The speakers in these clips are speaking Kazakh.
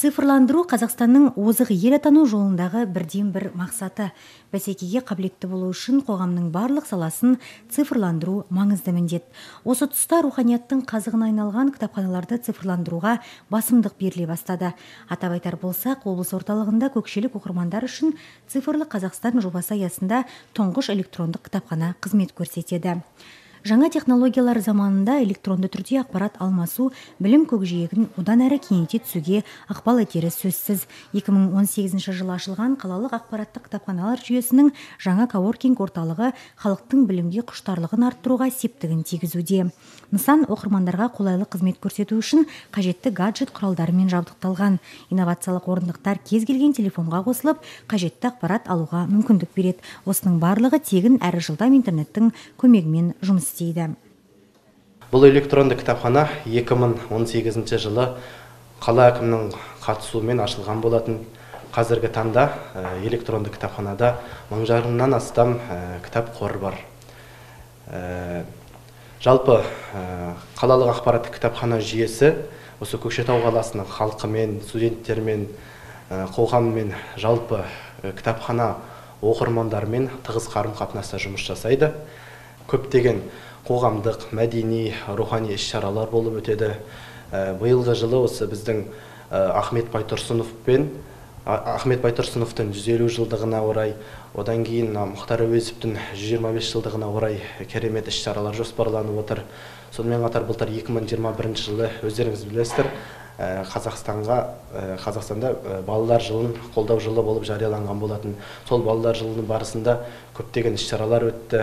Цифрландыру Қазақстанның озық ел атану жолындағы бірден бір мақсаты. Бәсекеге қабілетті болу үшін қоғамның барлық саласын цифрландыру маңызды міндет. Осы тұста руханияттың қазығына айналған кітапханаларды цифрландыруға басымдық беріле бастады. Атап айтар болсақ, облыс орталығында көкшелік оқырмандар үшін цифрлы Қазақстан жобасы аясында тұңғыш электрондық кітапхана қызмет көрсетеді. Жаңа технологиялар заманында электронды түрде ақпарат алмасу білім көкжиегін одан әрі кеңейте түсуге ықпал етері сөзсіз. 2018 жылы ашылған қалалық ақпараттық кітапханалар жүйесінің жаңа коворкинг орталығы халықтың білімге құштарлығын арттыруға септігін тигізуде. Нысан оқырмандарға қолайлы қызмет көрсету үшін қажетті гаджет құралдарымен жабдықталған. Инновациялық орындықтар кез келген телефонға қосылып, қажетті ақпарат алуға мүмкіндік береді. Осының барлығы тегін әрі жылдам интернеттің көмегімен жұмыс дейді. Бұл электронды кітапхана 2018 жылы қала әкімінің қатысуымен ашылған болатын. Қазіргі таңда электронды кітапханада 1000-дан астам кітап қоры бар. Жалпы қалалық ақпараттық кітапхана жүйесі осы Көкшетау қаласының халқымен, студенттермен, қоғаммен, жалпы кітапхана оқырмандарымен тығыз қарым-қатынаста жұмыс жасайды. Көптеген қоғамдық, мәдени, рухани іс-шаралар болып өтеді. Биылғы жылы осы біздің Ахмет Байтұрсыновтың 150 жылдығына орай, одан кейін Мұхтар Әуезовтің 125 жылдығына орай керемет іс-шаралар жоспарланып отыр. Сонымен қатар былтыр 2021 жылы өздеріңіз білесіздер, Қазақстанда балалар жылын қолдау жылы болып жарияланған болатын. Сол балалар жылының барысында көптеген іс-шаралар өтті.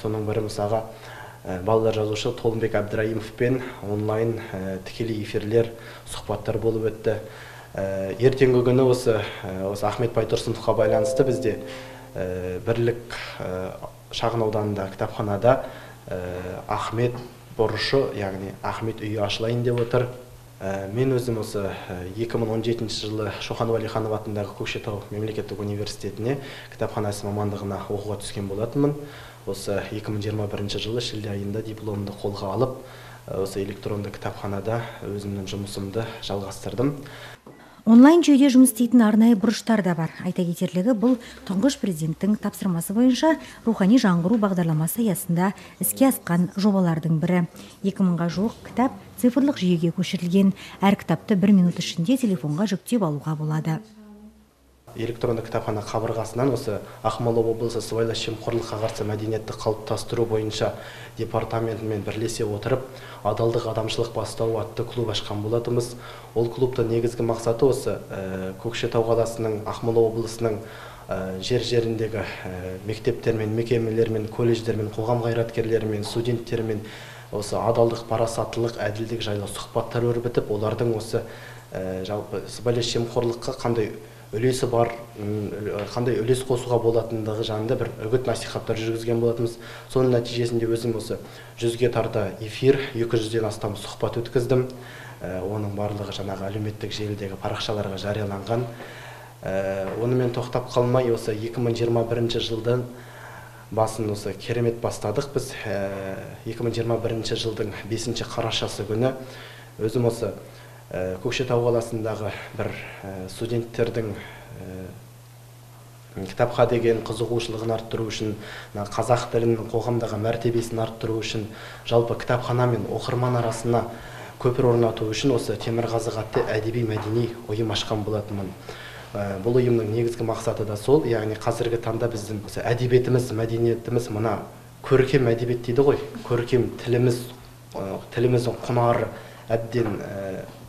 Соның бірі мысалға балалар жазушы Толымбек Абдраимовпен онлайн тікелей эфирлер, сұхбаттар болып өтті. Ертеңгі күні осы Ахмет Байтұрсыновқа байланысты бізде Бірлік шағын ауданында кітапханада Ахмет бұрышы, яғни Ахмет үйі ашылайын деп отыр. Мен өзім осы 2017 жылы Шоқан Уәлиханов атындағы Көкшетау мемлекеттік университетіне кітапханасы мамандығына оқуға түскен болатынмын. Осы 2021 жылы шілде айында дипломды қолға алып, осы электронды кітапханада өзімнің жұмысымды жалғастырдым. Онлайн жүйеде жұмыс істейтін арнайы бұрыштар да бар. Айта кетерлігі, бұл тұңғыш президенттің тапсырмасы бойынша рухани жаңғыру бағдарламасы аясында іске асқан жобалардың бірі. 2000-ға жуық кітап цифрлық жүйеге көшірілген. Әр кітапты 1 минут ішінде телефонға жүктеп алуға болады. Электронды кітапхана қабырғасынан осы Ақмола облысы сыбайлас жемқорлыққа қарсы мәдениетті қалыптастыру бойынша департаментімен бірлесе отырып, адалдық адамшылық бастауы атты клуб ашқан болатымыз. Ол клубтың негізгі мақсаты осы Көкшетау қаласының, Ақмола облысының жер-жеріндегі мектептермен, мекемелермен, колледждермен, қоғам қайраткерлерімен, студенттермен осы адалдық, парасаттылық, әділдік жайлы сұхбаттар өрбітіп, олардың осы жалпы сыбайлас жемқорлыққа қандай үлес қосуға болатындығы жанында бір үгіт насихаттар жүргізген болатымыз. Соның нәтижесінде өзім осы 100-ге тарта эфир, 200-ден астам сұхбат өткіздім. Оның барлығы жаңағы әлеуметтік желідегі парақшаларға жарияланған. Онымен тоқтап қалмай осы 2021 жылдан басын осы керемет бастадық. Біз 2021 жылдың 5 қарашасы күні өзім осы Көкшетау қаласындағы бір студенттердің кітапқа деген қызығушылығын арттыру үшін, қазақ тілінің қоғамдағы мәртебесін арттыру үшін, жалпы кітапхана мен оқырман арасына көпір орнату үшін осы Темірқазық атты әдеби мәдени ұйым ашқан болатынмын. Бұл ұйымның негізгі мақсаты да сол, яғни қазіргі таңда біздің әдебиетіміз, мәдениетіміз мына көркем әдебиет дейді ғой, көркем тіліміздің құнары әбден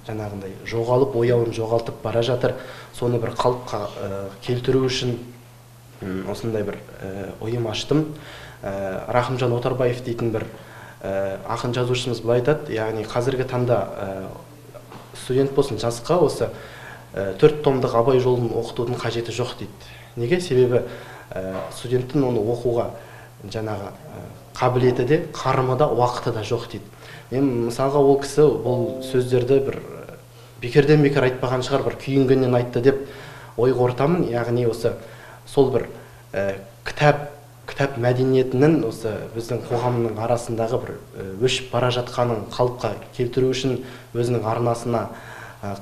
жаңағындай жоғалып, ояуын жоғалтып бара жатыр. Соны бір қалыпқа келтіру үшін осындай бір ұйым аштым. Рахымжан Отарбаев дейтін бір ақын жазушымыз былай айтады, яғни қазіргі таңда студент болсын жасқа осы 4 томдық Абай жолын оқытудың қажеті жоқ дейді. Неге? Себебі студенттің оны оқуға жаңағы қабілеті де, қарымы да, уақыты да жоқ дейді. Мен мысалға ол кісі бұл сөздерді бір бекерден-бекер айтпаған шығар, бір күйінгеннен айтты деп ой қортамын. Яғни осы сол бір кітап мәдениетінің осы біздің қоғамның арасындағы бір өшіп бара жатқанын қалыпқа келтіру үшін өзінің арнасына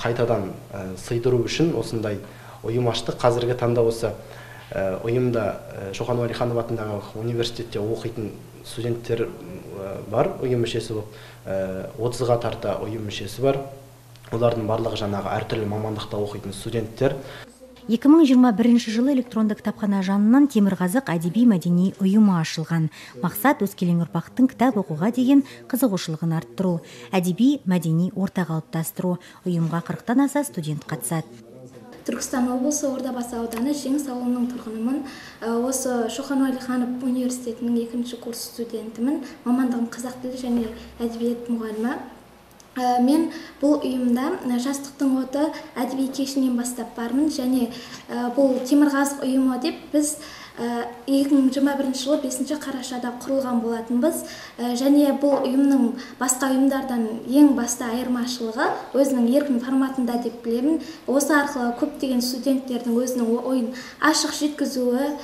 қайтадан сыйдыру үшін осындай ұйым ашты. Қазіргі таңда осы ұйымда Шоқан Уәлиханов атындағы университетте оқитын студенттер бар, ұйым мүшесі болып, 30-ға тарта ұйым мүшесі бар. Олардың барлығы жаңағы әртүрлі мамандықта оқитын студенттер. 2021 жылы электронды кітапхана жанынан Темірқазық әдеби-мәдени ұйымы ашылған. Мақсат өскелең ұрпақтың кітап оқуға деген қызығушылығын арттыру, әдеби-мәдени орта қалыптастыру. Ұйымға 40-тан аса студент қатысады. Түркістан облысы Ордабасы ауданы Жеңіс ауылының тұрғынымын. Осы Шоқан Уәлиханов университетінің 2-ші курс студентімін. Мамандығым қазақ тілі және әдебиет мұғалімі. Мен бұл ұйымда жастықтың оты әдеби кешінен бастап бармын және бұл Темірқазық ұйымы деп біз 2021 жылы 5 қарашада құрылған болатынбыз және бұл ұйымның басқа ұйымдардан ең басты айырмашылығы өзінің еркін форматында деп білемін. Осы арқылы көптеген студенттердің өзінің ойын ашық жеткізуі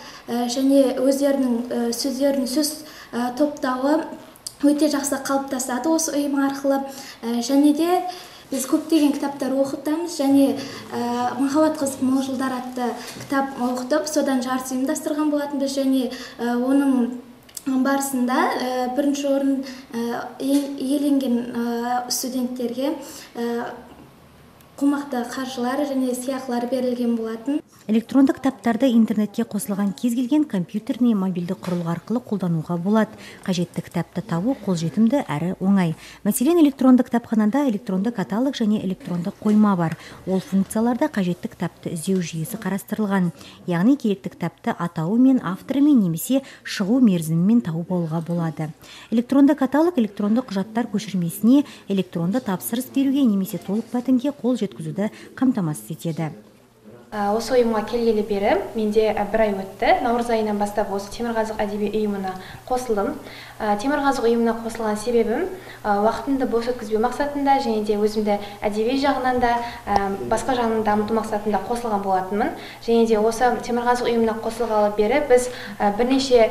және өздерінің сөздерін сөз топтауы өте жақсы қалыптасады осы ұйым арқылы. Және де біз көптеген кітаптар оқытамыз және махаббат қызық мол жылдар атты кітап оқытып, содан жарыс ұйымдастырған болатынбыз және оның барысында бірінші орын иеленген студенттерге қомақты қаржылар және сыйақылар берілген болатын. Электронды кітаптарды интернетке қосылған кез келген компьютер не мобильді құрылғы арқылы қолдануға болады. Қажетті кітапты табу қолжетімді әрі оңай. Мәселен, электронды кітапханада электронды каталог және электронды қойма бар. Ол функцияларда қажетті кітапты іздеу жүйесі қарастырылған. Яғни керекті кітапты атауымен, авторымен немесе шығу мерзімімен тауып алуға болады. Электронды каталог электронды құжаттар көшірмесіне, электронды тапсырыс беруге немесе толық мәтінге қол жеткізуді қамтамасыз етеді. Осы ұйымға келгелі бері менде бір ай өтті. Наурыз айынан бастап осы Темірқазық әдеби ұйымына қосылдым. Темірқазық ұйымына қосылған себебім уақытымды бос өткізбеу мақсатында және де өзімді әдеби жағынан да басқа жағынан дамыту мақсатында қосылған болатынмын. Және де осы Темірқазық ұйымына қосылғалы бері біз бірнеше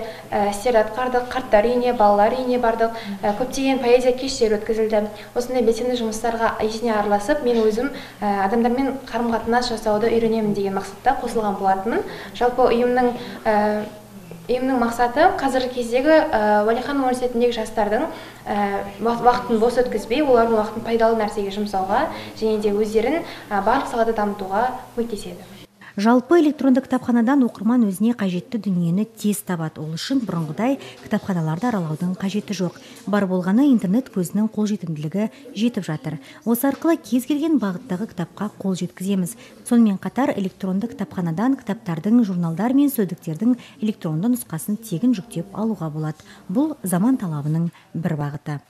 істер атқардық, қарттар үйіне, балалар үйіне бардық, көптеген поэзия кештері өткізілді. Осындай белсенді жұмыстарға етене араласып, мен өзім адамдармен қарым-қатынас жасауды үйренемін деген мақсатта қосылған болатынмын. Жалпы ұйымның мақсаты қазіргі кездегі Уәлиханов университетіндегі жастардың уақытын бос өткізбей, олардың уақытын пайдалы нәрсеге жұмсауға және де өздерін барлық салада дамытуға көмектеседі. Жалпы электронды кітапханадан оқырман өзіне қажетті дүниені тез табады. Ол үшін бұрынғыдай кітапханаларды аралаудың қажеті жоқ. Бар болғаны интернет көзінің қолжетімділігі жетіп жатыр. Осы арқылы кез келген бағыттағы кітапқа қол жеткіземіз. Сонымен қатар электронды кітапханадан кітаптардың, журналдар мен сөздіктердің электронды нұсқасын тегін жүктеп алуға болады. Бұл заман талабының бір бағыты.